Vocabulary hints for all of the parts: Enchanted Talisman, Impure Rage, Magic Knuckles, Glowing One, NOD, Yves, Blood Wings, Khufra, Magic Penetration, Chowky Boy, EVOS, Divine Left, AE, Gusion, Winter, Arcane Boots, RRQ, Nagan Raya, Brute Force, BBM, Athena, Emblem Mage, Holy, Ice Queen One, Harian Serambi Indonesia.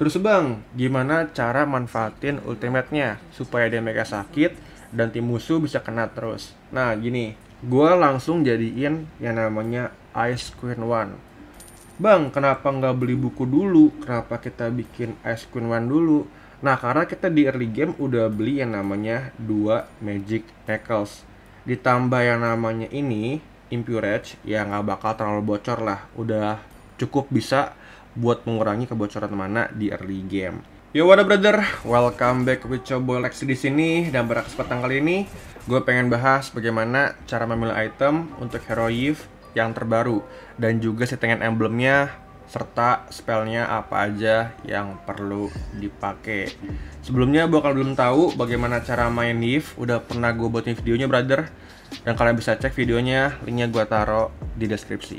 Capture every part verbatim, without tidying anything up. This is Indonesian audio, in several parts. Terus bang, gimana cara manfaatin ultimate-nya supaya damage-nya sakit dan tim musuh bisa kena terus? Nah gini, gue langsung jadiin yang namanya Ice Queen One. Bang, kenapa nggak beli buku dulu? Kenapa kita bikin Ice Queen One dulu? Nah, karena kita di early game udah beli yang namanya dua Magic Knuckles. Ditambah yang namanya ini, Impure Rage, ya nggak bakal terlalu bocor lah. Udah cukup bisa buat mengurangi kebocoran mana di early game. Yo, what up brother? Welcome back with Coboy Lexy di sini. Dan pada kesempatan kali ini, gue pengen bahas bagaimana cara memilih item untuk hero Yves yang terbaru, dan juga settingan emblemnya serta spellnya apa aja yang perlu dipakai. Sebelumnya gua kalau belum tahu bagaimana cara main Yves, udah pernah gue buatin videonya brother, dan kalian bisa cek videonya, linknya gua taruh di deskripsi.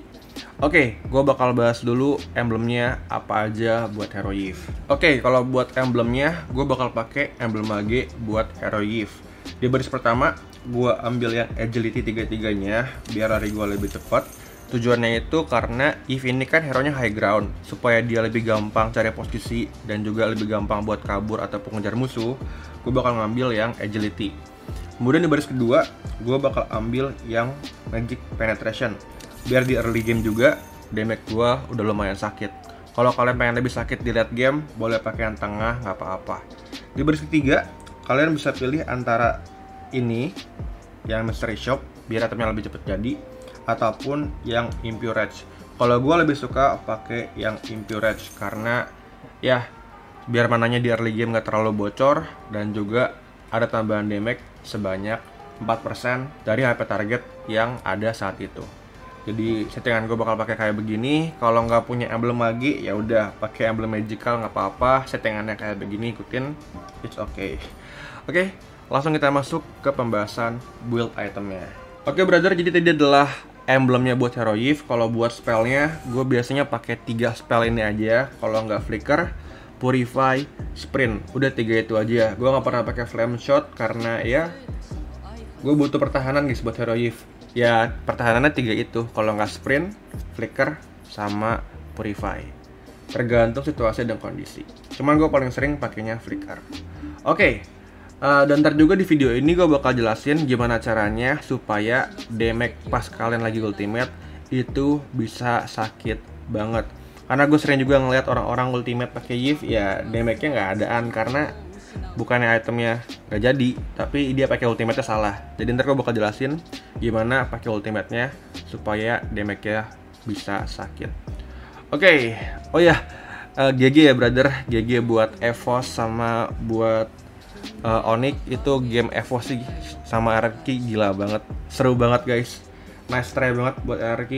Oke, gua bakal bahas dulu emblemnya apa aja buat hero Yves. Oke, kalau buat emblemnya gue bakal pakai emblem mage buat hero Yves. Di baris pertama gue ambil yang agility tiga-tiganya biar lari gue lebih cepat. Tujuannya itu karena Yves ini kan hero-nya high ground, supaya dia lebih gampang cari posisi dan juga lebih gampang buat kabur atau pengejar musuh. Gue bakal ngambil yang agility. Kemudian di baris kedua gue bakal ambil yang magic penetration, biar di early game juga damage gue udah lumayan sakit. Kalau kalian pengen lebih sakit di late game, boleh pakai yang tengah, nggak apa-apa. Di baris ketiga kalian bisa pilih antara ini yang mystery shop biar itemnya lebih cepat jadi, ataupun yang impure rage. Kalau gue lebih suka pakai yang impure rage karena ya biar mananya di early game nggak terlalu bocor, dan juga ada tambahan damage sebanyak empat persen dari H P target yang ada saat itu. Jadi settingan gue bakal pakai kayak begini. Kalau nggak punya emblem lagi, ya udah pakai emblem magical, nggak apa-apa. Settingannya kayak begini, ikutin, it's okay. Oke, okay. Langsung kita masuk ke pembahasan build itemnya. Oke brother, jadi tadi adalah emblemnya buat hero Yves. Kalau buat spellnya, gue biasanya pakai tiga spell ini aja. Kalau nggak flicker, purify, sprint, udah tiga itu aja. Gue nggak pernah pakai flame shot karena ya gue butuh pertahanan guys buat hero Yves. Ya pertahanannya tiga itu, kalau nggak sprint, flicker, sama purify. Tergantung situasi dan kondisi. Cuman gue paling sering pakainya flicker. Oke. Okay. Uh, dan ntar juga di video ini gue bakal jelasin gimana caranya supaya damage pas kalian lagi ultimate itu bisa sakit banget. Karena gue sering juga ngeliat orang-orang ultimate pakai Yves, ya damage-nya nggak adaan karena bukannya itemnya nggak jadi, tapi dia pakai ultimate-nya salah. Jadi ntar gue bakal jelasin gimana pakai ultimate-nya supaya damage-nya bisa sakit. Oke, okay. Oh ya, yeah. uh, G G ya brother, G G buat EVOS sama buat Uh, ONIC. Itu game EVOS sih sama R R Q gila banget, seru banget guys. Nice try banget buat R R Q,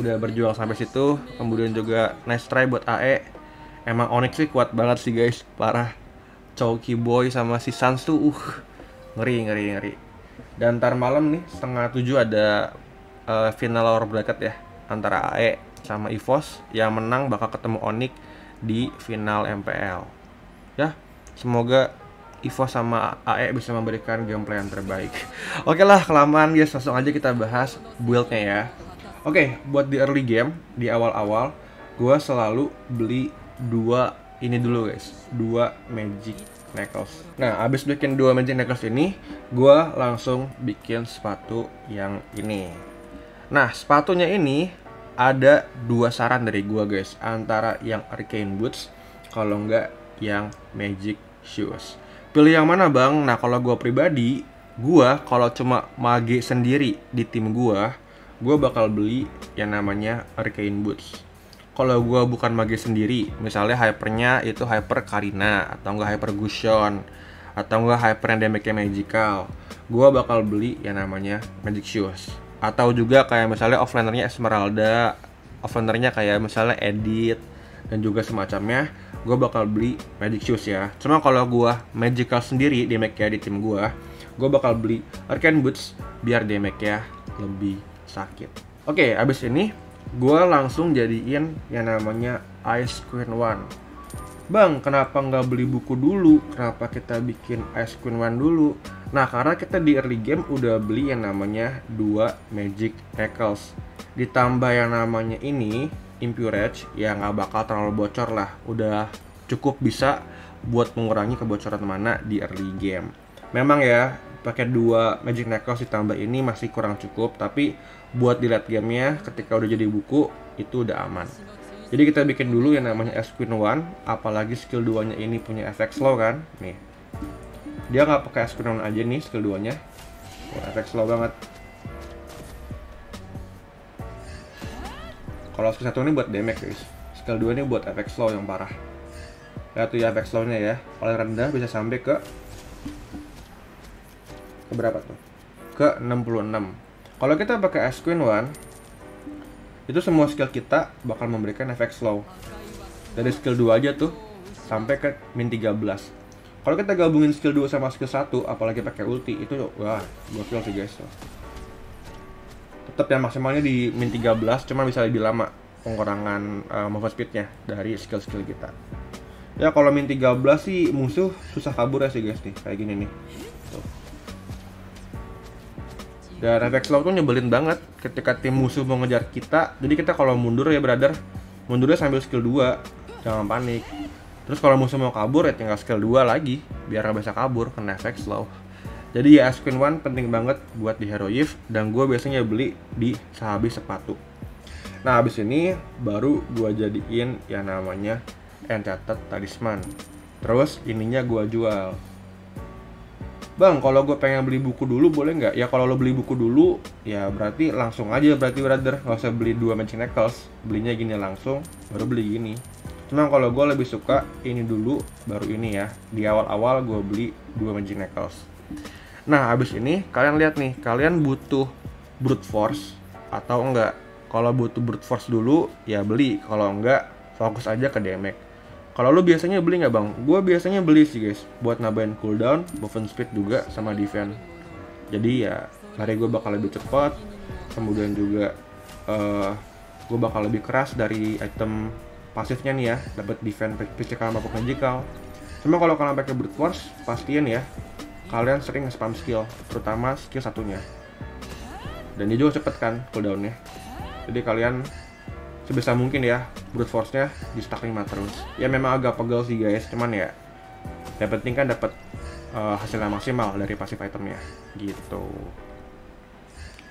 udah berjuang sampai situ. Kemudian juga nice try buat A E. Emang ONIC sih kuat banget sih guys, parah. Chowky Boy sama si Sans tuh uh, ngeri ngeri ngeri. Dan ntar malam nih setengah tujuh ada uh, final lower bracket ya antara A E sama EVOS. Yang menang bakal ketemu ONIC di final M P L. Ya, semoga EVOS sama A E bisa memberikan gameplay yang terbaik. Oke lah, kelamaan guys, langsung aja kita bahas build-nya ya. Oke, buat di early game, di awal-awal gue selalu beli dua ini dulu guys, dua Magic Knuckles. Nah, abis bikin dua Magic Knuckles ini, gue langsung bikin sepatu yang ini. Nah, sepatunya ini ada dua saran dari gue guys, antara yang Arcane Boots, kalau enggak yang Magic Shoes. Pilih yang mana bang? Nah kalau gue pribadi, gue kalau cuma mage sendiri di tim gue, gue bakal beli yang namanya Arcane Boots. Kalau gue bukan mage sendiri, misalnya hypernya itu hyper Karina, atau enggak hyper Gusion, atau enggak hyper yang damage-nya magical, gue bakal beli yang namanya Magic Shoes. Atau juga kayak misalnya offlanernya Esmeralda, offlanernya kayak misalnya Edit, dan juga semacamnya, gue bakal beli Magic Shoes ya. Cuma kalau gue magical sendiri damage-nya di tim gue, gue bakal beli Arcane Boots biar damage-nya lebih sakit. Oke, okay, abis ini gue langsung jadiin yang namanya Ice Queen One. Bang, kenapa nggak beli buku dulu? Kenapa kita bikin Ice Queen One dulu? Nah, karena kita di early game udah beli yang namanya dua Magic Knuckles. Ditambah yang namanya ini Impure Rage, ya nggak bakal terlalu bocor lah. Udah cukup bisa buat mengurangi kebocoran mana di early game. Memang ya, pakai dua Magic Knuckles ditambah ini masih kurang cukup, tapi buat di late gamenya ketika udah jadi buku itu udah aman. Jadi kita bikin dulu yang namanya Ice Queen One, apalagi skill dua nya ini punya efek slow kan. Nih, dia nggak pakai Ice Queen One aja nih skill dua nya. Wah, efek slow banget. Kalau skill satu ini buat damage guys, skill dua ini buat efek slow yang parah. Lihat tuh ya efek slow nya ya, paling rendah bisa sampai ke ke berapa tuh? Ke enam puluh enam. Kalau kita pakai Ice Queen One, itu semua skill kita bakal memberikan efek slow. Dari skill dua aja tuh sampai ke min tiga belas. Kalau kita gabungin skill dua sama skill satu, apalagi pakai ulti, itu wah, gokil sih guys. Tetap yang maksimalnya di min tiga belas, cuma bisa lebih lama pengurangan uh, movement speed-nya dari skill-skill kita. Ya kalau min tiga belas sih musuh susah kabur ya sih guys nih, kayak gini nih. Tuh. Dan efek slow tuh nyebelin banget ketika tim musuh mau ngejar kita. Jadi kita kalau mundur ya brother, mundurnya sambil skill dua, jangan panik. Terus kalau musuh mau kabur ya tinggal skill dua lagi, biar gak bisa kabur, kena efek slow. Jadi ya Ice Queen One penting banget buat di hero Yves, dan gue biasanya beli di sehabis sepatu. Nah habis ini baru gue jadiin yang namanya Enchanted Talisman. Terus ininya gue jual. Bang, kalau gue pengen beli buku dulu boleh nggak? Ya kalau lo beli buku dulu, ya berarti langsung aja berarti brother. Nggak usah beli dua Magic Knuckles, belinya gini langsung, baru beli gini. Cuma kalau gue lebih suka ini dulu, baru ini ya. Di awal-awal gue beli dua Magic Knuckles. Nah, habis ini kalian lihat nih, kalian butuh Brute Force atau enggak? Kalau butuh Brute Force dulu, ya beli. Kalau enggak, fokus aja ke damage. Kalau lo biasanya beli nggak bang? Gue biasanya beli sih guys, buat nambahin cooldown, buffin speed juga, sama defense. Jadi ya, lari gue bakal lebih cepat, kemudian juga uh, gue bakal lebih keras dari item pasifnya nih ya, dapat defense physical maupun magical. Cuma kalau kalian pakai Brute Force, pastiin ya, kalian sering spam skill, terutama skill satunya. Dan dia juga cepet kan cooldownnya. Jadi kalian sebisa mungkin ya, Brute Force-nya di stack lima terus. Ya memang agak pegel sih guys, cuman ya yang penting kan dapat uh, hasilnya maksimal dari pasif itemnya gitu.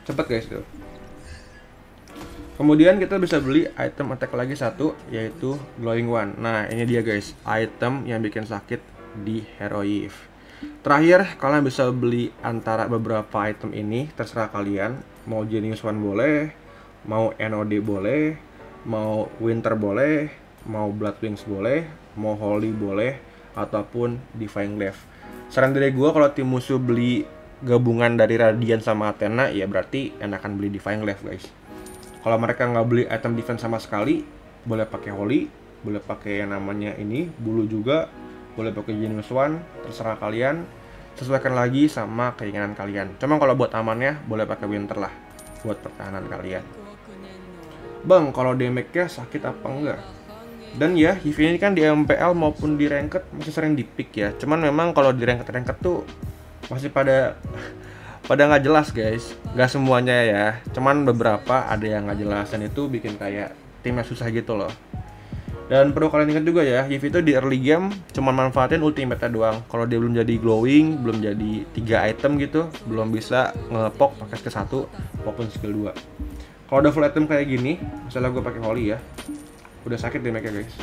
Cepet guys tuh. Kemudian kita bisa beli item attack lagi satu, yaitu Glowing One. Nah ini dia guys, item yang bikin sakit di hero Yves. Terakhir, kalian bisa beli antara beberapa item ini, terserah kalian. Mau Genius One boleh, mau N O D boleh, mau Winter boleh, mau Blood Wings boleh, mau Holy boleh, ataupun Divine Left. Saran dari gue kalau tim musuh beli gabungan dari Radiant sama Athena, ya berarti enakan beli Divine Left guys. Kalau mereka nggak beli item defense sama sekali, boleh pakai Holy, boleh pakai yang namanya ini, bulu juga, boleh pakai Genius One, terserah kalian. Sesuaikan lagi sama keinginan kalian. Cuma kalau buat amannya, boleh pakai Winter lah, buat pertahanan kalian. Bang, kalau damage-nya sakit apa enggak? Dan ya, Yves ini kan di M P L maupun di ranked masih sering di-pick ya. Cuman memang kalau di ranked-ranked tuh masih pada pada nggak jelas guys. Nggak semuanya ya, cuman beberapa ada yang nggak jelas, dan itu bikin kayak timnya susah gitu loh. Dan perlu kalian ingat juga ya, Yves itu di early game cuman manfaatin ultimate-nya doang. Kalau dia belum jadi glowing, belum jadi tiga item gitu, belum bisa ngepok pakai skill satu maupun skill dua. Kalau udah full item kayak gini, misalnya gue pakai Holy ya, udah sakit damage-nya guys.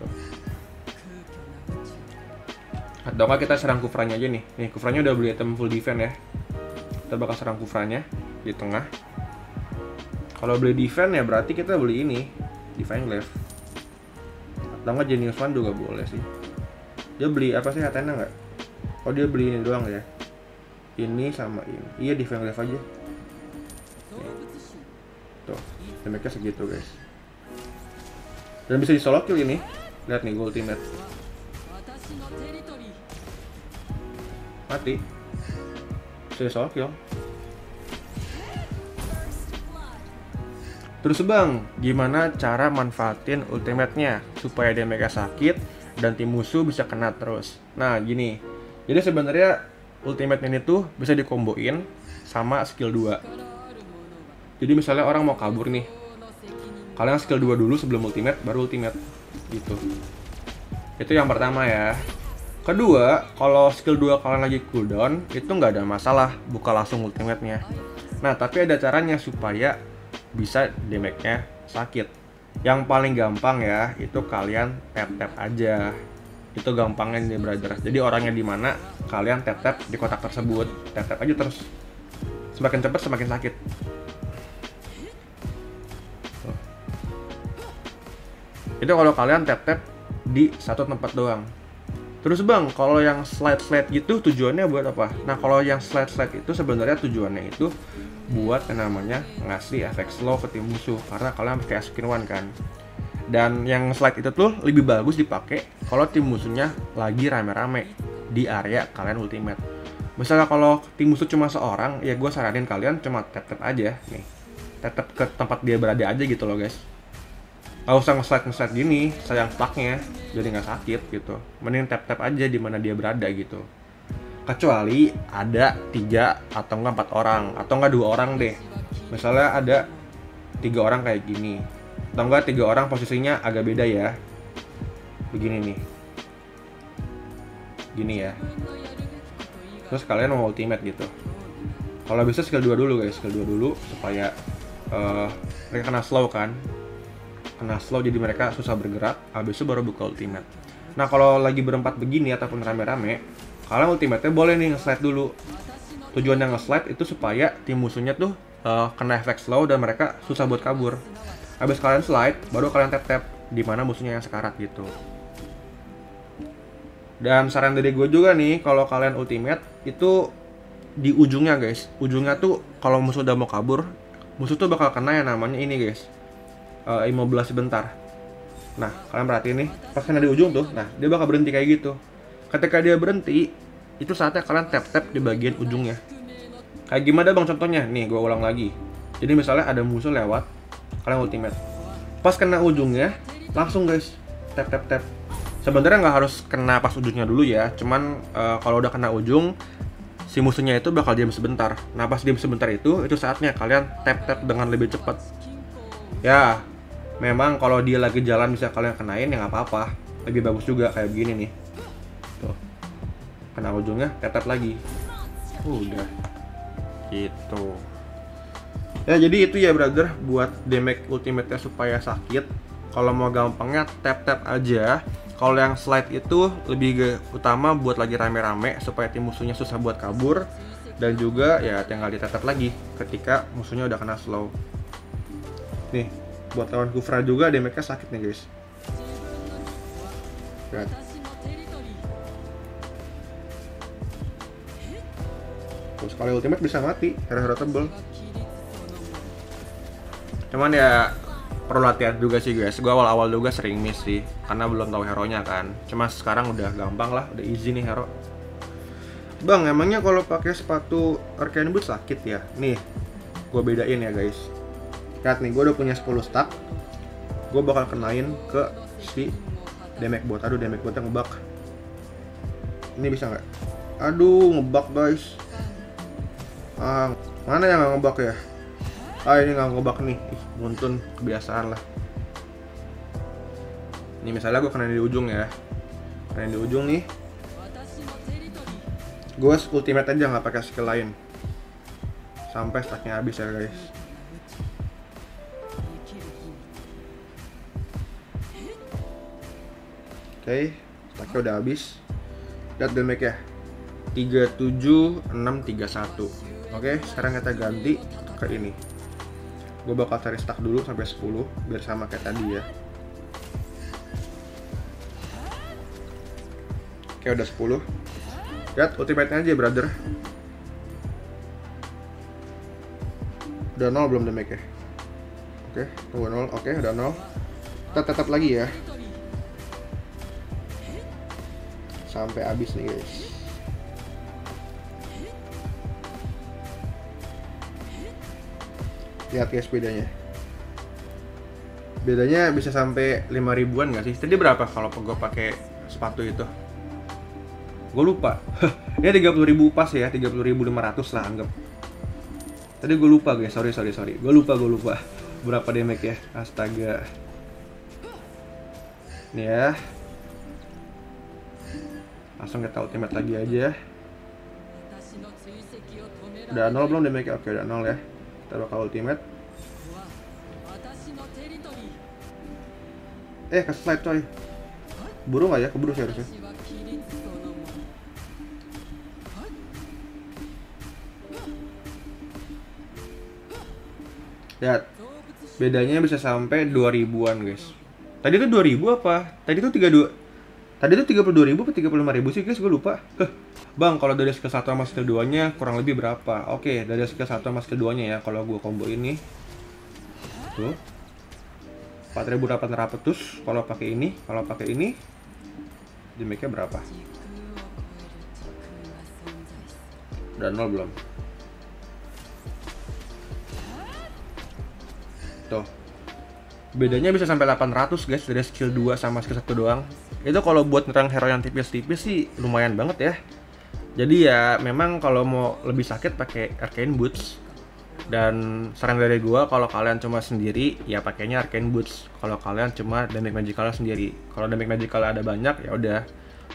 Tuh. Atau nggak kita serang Khufra-nya aja nih. Nih, Khufra-nya udah beli item full defense ya. Kita bakal serang Khufra-nya di tengah. Kalau beli defense ya berarti kita beli ini, Divine Glaive. Atau nggak Genius One juga boleh sih. Dia beli apa sih, Athena nggak? Oh dia beli ini doang ya. Ini sama ini. Iya Divine Glaive aja. Nih. Tuh, damage-nya segitu guys. Dan bisa di solo kill ini. Lihat nih gue ultimate. Mati. Bisa di solo kill. Terus bang, gimana cara manfaatin ultimate-nya supaya damage-nya sakit dan tim musuh bisa kena terus? Nah gini, jadi sebenarnya ultimate ini tuh bisa dikomboin sama skill dua. Jadi misalnya orang mau kabur nih, kalian skill dua dulu sebelum ultimate, baru ultimate gitu. Itu yang pertama ya. Kedua, kalau skill dua kalian lagi cooldown, itu nggak ada masalah, buka langsung ultimate-nya. Nah, tapi ada caranya supaya bisa damage-nya sakit. Yang paling gampang ya, itu kalian tap-tap aja. Itu gampangnya nih, brothers. Jadi orangnya di mana, kalian tap-tap di kotak tersebut. Tap-tap aja terus. Semakin cepat, semakin sakit. Tuh. Itu kalau kalian tap-tap di satu tempat doang. Terus bang, kalau yang slide-slide gitu tujuannya buat apa? Nah, kalau yang slide-slide itu sebenarnya tujuannya itu buat yang namanya ngasih efek slow ke tim musuh, karena kalian pakai Ice Queen One kan. Dan yang slide itu tuh lebih bagus dipakai kalau tim musuhnya lagi rame-rame di area kalian ultimate. Misalnya kalau tim musuh cuma seorang, ya gue saranin kalian cuma tap-tap aja nih, tap-tap ke tempat dia berada aja gitu loh guys. Gak usah nge-slide-nge-slide gini, sayang plaknya, jadi nggak sakit gitu. Mending tap-tap aja di mana dia berada gitu. Kecuali ada tiga atau nggak empat orang, atau nggak dua orang deh. Misalnya ada tiga orang kayak gini, atau nggak tiga orang posisinya agak beda ya. Begini nih, gini ya. Terus kalian mau ultimate gitu. Kalau bisa skill dua dulu guys, skill dua dulu supaya uh, mereka kena slow kan. Kena slow jadi mereka susah bergerak, habis itu baru buka ultimate. Nah kalau lagi berempat begini ataupun rame-rame, kalian ultimate-nya boleh nih nge-slide dulu. Tujuan yang nge-slide itu supaya tim musuhnya tuh uh, kena efek slow dan mereka susah buat kabur. Habis kalian slide, baru kalian tap-tap di mana musuhnya yang sekarat gitu. Dan saran dari gue juga nih, kalau kalian ultimate itu di ujungnya guys, ujungnya tuh kalau musuh udah mau kabur, musuh tuh bakal kena yang namanya ini guys, Uh, immobilize sebentar. Nah, kalian perhatiin nih, pas kena di ujung tuh, nah dia bakal berhenti kayak gitu. Ketika dia berhenti, itu saatnya kalian tap-tap di bagian ujungnya. Kayak gimana bang contohnya? Nih, gue ulang lagi. Jadi misalnya ada musuh lewat, kalian ultimate. Pas kena ujungnya, langsung guys, tap-tap-tap. Sebenarnya nggak harus kena pas ujungnya dulu ya, cuman uh, kalau udah kena ujung, si musuhnya itu bakal diam sebentar. Nah, pas diam sebentar itu, itu saatnya kalian tap-tap dengan lebih cepat. Ya, memang kalau dia lagi jalan bisa kalian kenain ya nggak apa-apa, lebih bagus juga kayak begini nih. Tuh, kena ujungnya tetap lagi, udah gitu ya. Jadi itu ya brother, buat damage ultimate-nya supaya sakit. Kalau mau gampangnya tap-tap aja. Kalau yang slide itu lebih utama buat lagi rame-rame supaya tim musuhnya susah buat kabur, dan juga ya tinggal ditetap lagi ketika musuhnya udah kena slow. Nih buat lawan Khufra juga damage-nya sakit nih guys. Lihat. Terus sekali ultimate bisa mati, hero-hero tebel. Cuman ya perlu latihan juga sih guys. Gua awal-awal juga sering miss sih, karena belum tahu hero-nya kan. Cuma sekarang udah gampang lah, udah easy nih hero. Bang, emangnya kalau pakai sepatu Arcane Boots sakit ya? Nih, gua bedain ya guys. Lihat nih, gue udah punya sepuluh stack. Gue bakal kenain ke si damage bot. Aduh, damage botnya ngebug. Ini bisa nggak? Aduh, ngebug guys. Ah, mana yang nggak ngebug ya? Ah, ini nggak ngebug nih. Ih, muntun, kebiasaan lah. Ini misalnya gue kenain di ujung ya. Kenain di ujung nih. Gue ultimate aja, nggak pakai skill lain. Sampai stacknya habis ya guys. Oke, okay, stacknya udah habis. Lihat damage ya, tiga tujuh enam tiga satu. Oke, okay, sekarang kita ganti ke ini. Gue bakal cari stack dulu sampai sepuluh biar sama kayak tadi ya. Oke, okay, udah sepuluh. Lihat ultimate-nya aja brother. Udah nol belum damage-nya? Oke, okay, tunggu nol. Oke, okay, udah nol. Kita tetap lagi ya, sampai habis nih guys. Lihat guys bedanya. Bedanya bisa sampai lima ribuan nggak sih? Tadi berapa kalau gue pakai sepatu itu? Gue lupa. Ini tiga puluh ribu pas ya, tiga puluh ribu lima ratus lah anggap. Tadi gue lupa guys, sorry sorry sorry. Gue lupa gue lupa. Berapa damage ya? Astaga. Nih ya. Langsung kita ultimate lagi aja. Udah nol belum damage? Oke, udah nol ya. Kita bakal ultimate. Eh, ke slide coy. Buru gak ya? Keburu sih harusnya. Lihat, bedanya bisa sampai dua ribuan guys. Tadi tuh dua ribu apa? Tadi tuh tiga puluh dua. Tadi itu tiga puluh dua ribu atau tiga puluh lima ribu sih guys, gue lupa. Huh. Bang, kalau dari skill satu sama skill dua-nya kurang lebih berapa? Oke, okay, dari skill satu sama skill dua-nya ya, kalau gue combo ini. Tuh. empat ribu delapan ratus kalau pakai ini, kalau pakai ini damage-nya berapa? Udah nol belum? Tuh. Bedanya bisa sampai delapan ratus guys dari skill dua sama skill satu doang. Itu kalau buat nyerang hero yang tipis-tipis sih lumayan banget ya. Jadi ya memang kalau mau lebih sakit pakai Arcane Boots. Dan saran dari gua kalau kalian cuma sendiri ya pakainya Arcane Boots. Kalau kalian cuma damage magical sendiri. Kalau damage magical ada banyak ya udah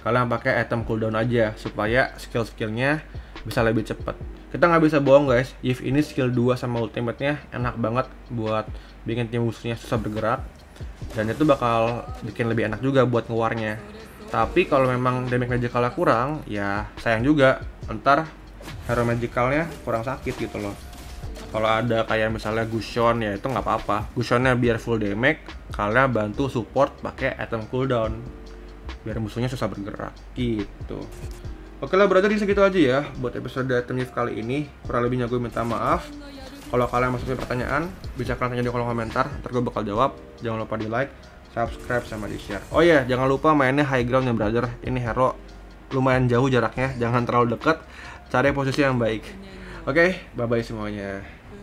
kalian pakai item cooldown aja supaya skill-skillnya bisa lebih cepat. Kita nggak bisa bohong guys, Yves ini skill dua sama ultimate-nya enak banget buat bikin tim musuhnya susah bergerak. Dan itu bakal bikin lebih enak juga buat ngewarnya. Tapi kalau memang damage magicalnya kurang, ya sayang juga. Ntar hero magicalnya kurang sakit gitu loh. Kalau ada kayak misalnya Gusion ya itu nggak apa-apa. Gusionnya biar full damage, kalian bantu support pakai item cooldown. Biar musuhnya susah bergerak gitu. Oke lah brother, segitu aja ya buat episode Yves kali ini. Kurang lebihnya gue minta maaf. Kalau kalian masukin pertanyaan, bisa kalian tanya di kolom komentar, ntar gue bakal jawab. Jangan lupa di like, subscribe, sama di share. Oh iya, yeah, jangan lupa mainnya high ground ya brother. Ini hero lumayan jauh jaraknya, jangan terlalu dekat. Cari posisi yang baik. Oke, okay, bye-bye semuanya.